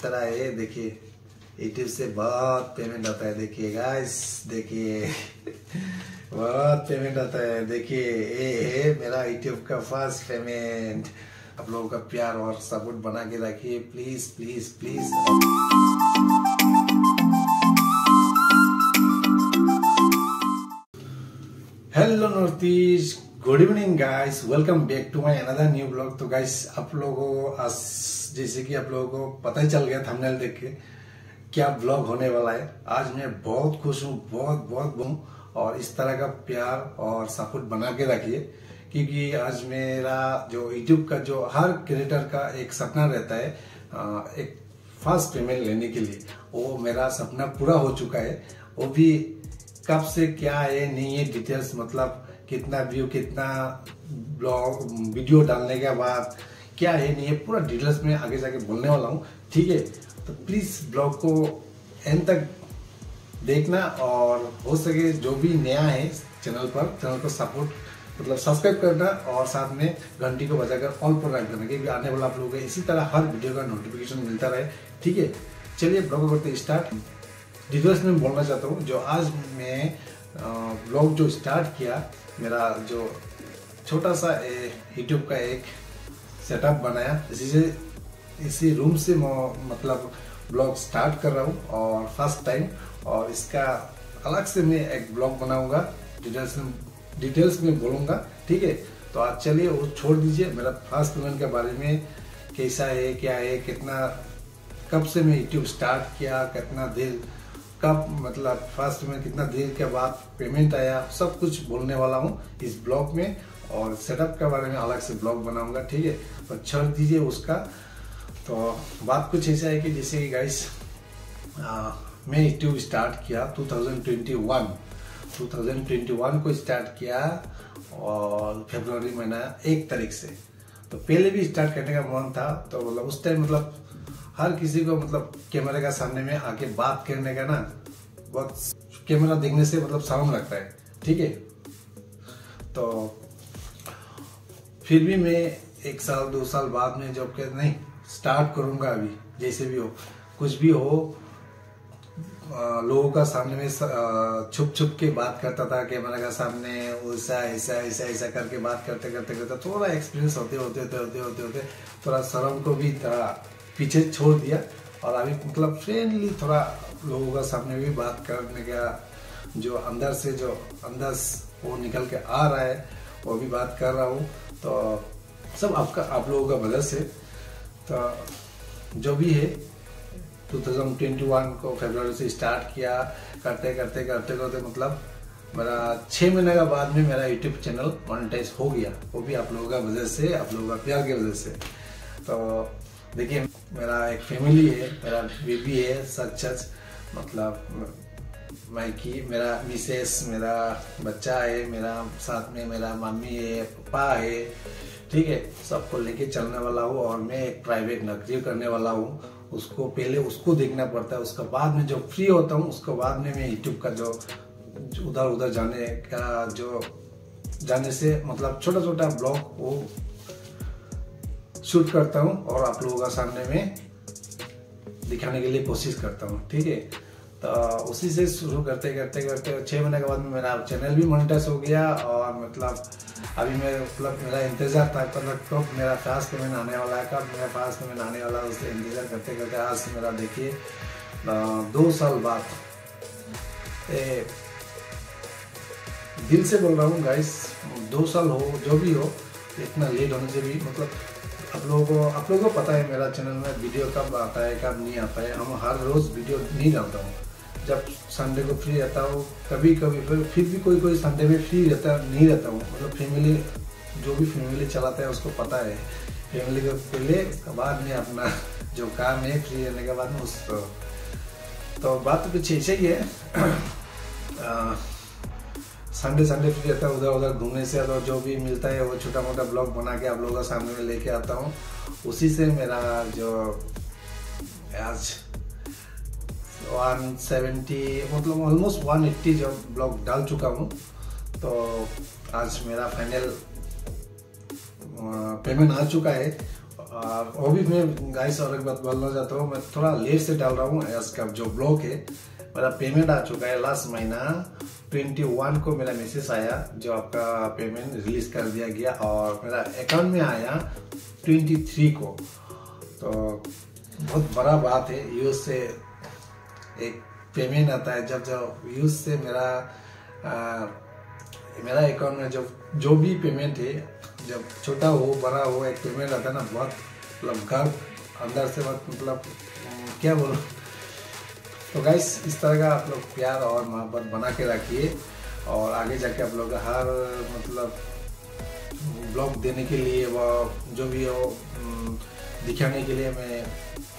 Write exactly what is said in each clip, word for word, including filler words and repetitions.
इस तरह है। देखिए यूट्यूब से बहुत पेमेंट आता है, देखिए गाइस, देखिए बहुत पेमेंट आता है। देखिए ये है मेरा यूट्यूब का फर्स्ट पेमेंट। आप लोगों का प्यार और सपोर्ट बना के रखिए please please please. Hello north east, good evening guys, welcome back to my another new blog. तो गाइस आप लोगों को आज, जैसे कि आप लोगों को पता ही चल गया थंबनेल देख के क्या ब्लॉग होने वाला है। आज मैं बहुत खुश हूँ, बहुत बहुत हूँ, और इस तरह का प्यार और सपोर्ट बना के रखिए, क्योंकि आज मेरा जो यूट्यूब का जो हर क्रिएटर का एक सपना रहता है आ, एक फर्स्ट पेमेंट लेने के लिए, वो मेरा सपना पूरा हो चुका है। वो भी कब से क्या है नहीं है डिटेल्स, मतलब कितना व्यू, कितना ब्लॉग वीडियो डालने के बाद क्या है नहीं है, पूरा डिटेल्स में आगे जाके बोलने वाला हूँ, ठीक है। तो प्लीज़ ब्लॉग को एंड तक देखना, और हो सके जो भी नया है चैनल पर, चैनल को सपोर्ट मतलब सब्सक्राइब करना, और साथ में घंटी को बजाकर ऑल पर रख देना, क्योंकि आने वाला आप लोगों को इसी तरह हर वीडियो का नोटिफिकेशन मिलता रहे, ठीक है। चलिए ब्लॉग करते स्टार्ट। डिटेल्स में बोलना चाहता हूँ, जो आज मैं ब्लॉग जो स्टार्ट किया, मेरा जो छोटा सा यूट्यूब का एक सेटअप बनाया, इसी से इसी रूम से मतलब ब्लॉग स्टार्ट कर रहा हूँ और फर्स्ट टाइम, और इसका अलग से मैं एक ब्लॉग बनाऊँगा, डिटेल्स में डिटेल्स में बोलूँगा, ठीक है। तो आज चलिए वो छोड़ दीजिए, मेरा फर्स्ट पेमेंट के बारे में कैसा है, क्या है, कितना कब से मैं यूट्यूब स्टार्ट किया, कितना देर कब मतलब फर्स्ट में कितना देर के बाद पेमेंट आया, सब कुछ बोलने वाला हूँ इस ब्लॉग में, और सेटअप के बारे में अलग से ब्लॉग बनाऊंगा, ठीक है। तो छोड़ दीजिए उसका। तो बात कुछ ऐसा है कि जैसे कि गाइस मैं यूट्यूब स्टार्ट किया दो हज़ार इक्कीस को स्टार्ट किया, और फरवरी महीना एक तारीख से। तो पहले भी स्टार्ट करने का मन था, तो मतलब उस टाइम मतलब हर किसी को मतलब कैमरे का सामने में आके बात करने का ना, बहुत कैमरा देखने से मतलब शर्म लगता है, ठीक है। तो फिर भी मैं एक साल दो साल बाद में जब के नहीं स्टार्ट करूंगा, अभी जैसे भी हो कुछ भी हो, आ, लोगों का सामने में आ, छुप छुप के बात करता था कैमरा का सामने, ऐसा ऐसा ऐसा ऐसा करके बात करते करते करते थोड़ा एक्सपीरियंस होते होते होते होते होते होते थोड़ा शर्म को भी पीछे छोड़ दिया, और अभी मतलब फ्रेंडली थोड़ा लोगों का सामने भी बात करने का जो अंदर से जो अंदर वो निकल के आ रहा है, वो भी बात कर रहा हूँ। तो सब आपका आप लोगों का मदद से। तो जो भी है दो हज़ार इक्कीस को फरवरी से स्टार्ट किया, करते करते करते करते मतलब मेरा छः महीने के बाद में मेरा यूट्यूब चैनल मोनेटाइज हो गया, वो भी आप लोगों का वजह से, आप लोगों का प्यार की वजह से। तो देखिए मेरा एक फैमिली है, मेरा बेबी है, सच सच मतलब मायकी, मेरा मिसेस, मेरा बच्चा है, मेरा साथ में मेरा मम्मी है, पापा है, ठीक है। सबको लेके चलने वाला हूँ, और मैं एक प्राइवेट नौकरी करने वाला हूँ, उसको पहले उसको देखना पड़ता है, उसके बाद में जो फ्री होता हूँ उसके बाद में मैं यूट्यूब का जो उधर उधर जाने का जो जाने से मतलब छोटा छोटा ब्लॉग वो शूट करता हूँ, और आप लोगों का सामने में दिखाने के लिए कोशिश करता हूँ, ठीक है। तो उसी से शुरू करते करते करते छः महीने के बाद में मेरा चैनल भी मोनेटाइज हो गया, और मतलब अभी मैं मतलब मेरा इंतज़ार था कब कब मेरा फर्स्ट पेमेंट आने वाला है, कब मेरा फर्स्ट पेमेंट आने वाला है, उससे इंतज़ार करते करते आज मेरा देखिए दो साल बाद। दिल से बोल रहा हूँ गाइस, दो साल हो जो भी हो, इतना लेट होने से भी मतलब आप लोगों को आप लोगों को पता है मेरा चैनल में वीडियो कब आता है कब नहीं आता है। हम हर रोज़ वीडियो नहीं डालता हूँ, जब संडे को फ्री रहता हूँ, कभी कभी फिर फिर भी कोई कोई संडे में फ्री रहता नहीं रहता हूँ, मतलब फैमिली जो भी फैमिली चलाता है उसको पता है, फैमिली के पहले उसके बाद में अपना जो काम है फ्री रहने के बाद में उस। तो बात तो पीछे ऐसे ही है, संडे संडे फ्री रहता है, उधर उधर घूमने से और जो भी मिलता है वो छोटा मोटा ब्लॉग बना के आप लोगों का सामने में लेके आता हूँ। उसी से मेरा जो आज एक सौ सत्तर मतलब ऑलमोस्ट एक सौ अस्सी जो ब्लॉग डाल चुका हूँ। तो आज मेरा फाइनल पेमेंट आ चुका है, और वो भी मैं गाइस और एक बात बोलना चाहता हूँ, मैं थोड़ा लेट से डाल रहा हूँ इसका जो ब्लॉग है। मेरा पेमेंट आ चुका है लास्ट महीना इक्कीस को मेरा मैसेज आया जो आपका पेमेंट रिलीज कर दिया गया, और मेरा अकाउंट में आया तेईस को। तो बहुत बड़ा बात है, यूज से एक पेमेंट आता है। जब जब यूज से मेरा आ, मेरा अकाउंट में जब जो भी पेमेंट है, जब छोटा हो बड़ा हो, एक पेमेंट आता है ना, बहुत मतलब गर्व अंदर से, बहुत मतलब क्या बोलूँ। तो गाइस इस तरह का आप लोग प्यार और मोहब्बत बना के रखिए, और आगे जाके आप लोग हर मतलब ब्लॉग देने के लिए व जो भी हो दिखाने के लिए मैं,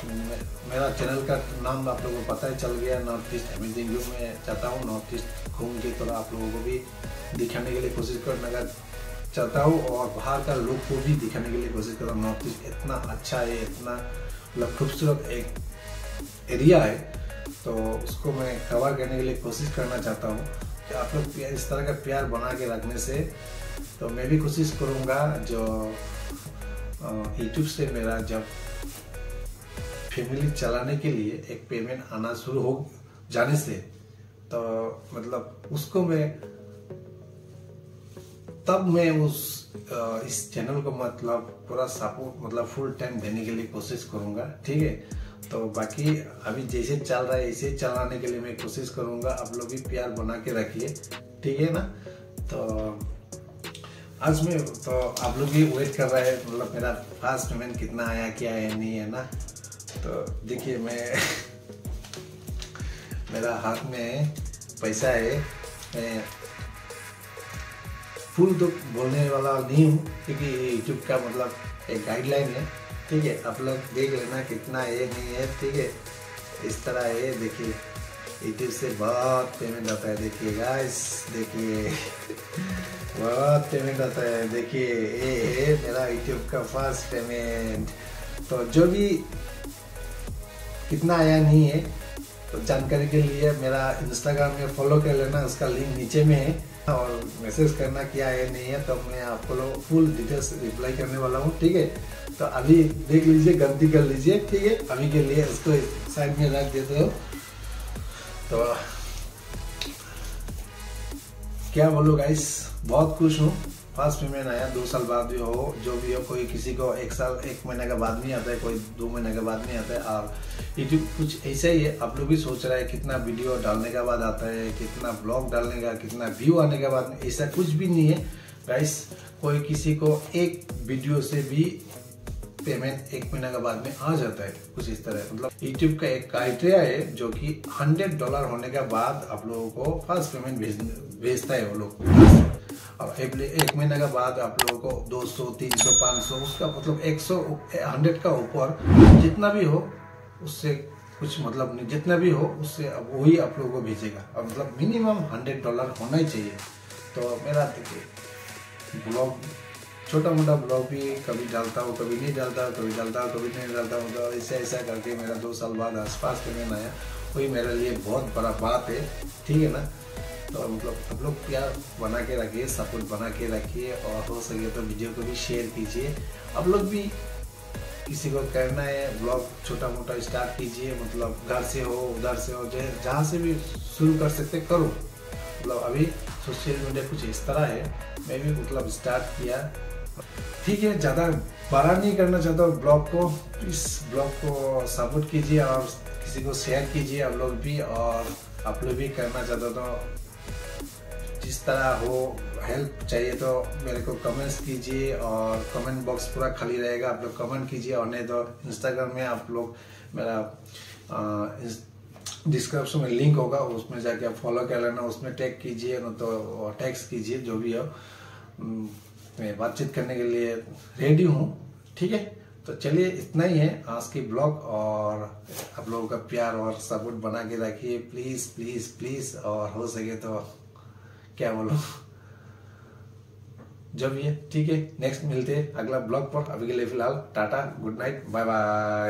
मैं मेरा चैनल का नाम आप लोगों को पता है चल गया, नॉर्थ ईस्ट अमेजिंग व्यू में चाहता हूँ नॉर्थ ईस्ट घूम के थोड़ा आप लोगों को भी दिखाने के लिए कोशिश करने का चाहता हूँ, और बाहर का लोग को भी दिखाने के लिए कोशिश करता हूँ। नॉर्थ ईस्ट इतना अच्छा है, इतना मतलब खूबसूरत एक एरिया है, तो उसको मैं कवर करने के लिए कोशिश करना चाहता हूँ। कि आप लोग इस तरह का प्यार बना के रखने से तो मैं भी कोशिश करूँगा जो यूट्यूब से मेरा जब फैमिली चलाने के लिए एक पेमेंट आना शुरू हो जाने से, तो मतलब उसको मैं तब मैं उस इस चैनल को मतलब पूरा सपोर्ट मतलब फुल टाइम देने के लिए कोशिश करूँगा, ठीक है। तो बाकी अभी जैसे चल रहा है ऐसे चलाने के लिए मैं कोशिश करूँगा, आप लोग भी प्यार बना के रखिए, ठीक है ना। तो आज मैं तो आप लोग भी वेट कर रहा है मतलब मेरा फर्स्ट पेमेंट कितना आया, क्या है, नहीं है ना। तो देखिए मैं मेरा हाथ में पैसा है, मैं फुल तो बोलने वाला नहीं हूँ क्योंकि यूट्यूब का मतलब एक गाइडलाइन है, ठीक है। आप लोग देख लेना कितना है नहीं है, ठीक है। इस तरह है, देखिए यूट्यूब से बहुत पेमेंट आता है, देखिए गाइस, देखिए बहुत पेमेंट आता है। देखिए ये है मेरा यूट्यूब का फर्स्ट पेमेंट। तो जो भी कितना आया नहीं है तो जानकारी के लिए मेरा इंस्टाग्राम में फॉलो कर लेना, उसका लिंक नीचे में है, और मैसेज करना क्या है नहीं है तो मैं आपको लोग फुल डिटेल्स रिप्लाई करने वाला हूँ, ठीक है। तो अभी देख लीजिए, गलती कर लीजिए, ठीक है। अभी के लिए इसको साइड में रख देते हो। तो क्या बोलो गाइस, बहुत खुश हूँ, फर्स्ट पेमेंट आया। दो साल बाद भी हो जो भी हो, कोई किसी को एक साल एक महीने के बाद नहीं आता है, कोई दो महीने के बाद नहीं आता है। और यूट्यूब कुछ ऐसा ही है, आप लोग भी सोच रहा है कितना वीडियो डालने के बाद आता है, कितना ब्लॉग डालने का, कितना व्यू आने के बाद, ऐसा कुछ भी नहीं है गाइस। कोई किसी को एक वीडियो से भी पेमेंट एक महीना के बाद में आ जाता है, कुछ इस तरह। मतलब यूट्यूब का एक क्राइटेरिया है जो कि हंड्रेड डॉलर होने के बाद आप लोगों को फर्स्ट पेमेंट भेज भेजता है वो लोग, और एक महीने के बाद आप लोगों को दो सौ तीन सौ पाँच सौ, उसका मतलब एक सौ हंड्रेड का ऊपर जितना भी हो उससे कुछ मतलब नहीं, जितना भी हो उससे अब वही आप लोगों को भेजेगा। और मतलब मिनिमम हंड्रेड डॉलर होना ही चाहिए। तो मेरा देखिए ब्लॉग, छोटा मोटा ब्लॉग भी कभी डालता हूँ, कभी नहीं डालता हूँ, कभी डालता हूँ, कभी नहीं डालता हूँ। तो ऐसा ऐसा करके मेरा दो साल बाद आसपास पेमेंट आया, वही मेरे लिए बहुत बड़ा बात है, ठीक है ना। तो मतलब आप लोग प्यार बना के रखिए, सपोर्ट बना के रखिए, और हो सके तो वीडियो को भी शेयर कीजिए। आप लोग भी किसी को करना है ब्लॉग छोटा मोटा स्टार्ट कीजिए, मतलब घर से हो उधर से हो जहाँ से भी शुरू कर सकते करो। मतलब अभी सोशल मीडिया कुछ इस तरह है, मैं भी मतलब स्टार्ट किया, ठीक है। ज़्यादा बड़ा नहीं करना चाहता हूँ ब्लॉग को, इस ब्लॉग को सपोर्ट कीजिए और किसी को शेयर कीजिए आप लोग भी। और आप लोग भी करना चाहते हो तो जिस तरह हो हेल्प चाहिए तो मेरे को कमेंट्स कीजिए, और कमेंट बॉक्स पूरा खाली रहेगा, आप लोग कमेंट कीजिए। और नहीं तो इंस्टाग्राम में आप लोग मेरा डिस्क्रिप्शन में लिंक होगा, उसमें जाके आप फॉलो कर लेना, उसमें टैग कीजिए न तो टैक्स कीजिए, जो भी हो। मैं बातचीत करने के लिए रेडी हूँ, ठीक है। तो चलिए इतना ही है आज की ब्लॉग, और आप लोगों का प्यार और सपोर्ट बना के रखिए प्लीज़ प्लीज़ प्लीज़। और हो सके तो क्या बोलो जो भी है, ठीक है। नेक्स्ट मिलते हैं अगला ब्लॉग पर, अभी के लिए फिलहाल tata, good night, bye bye.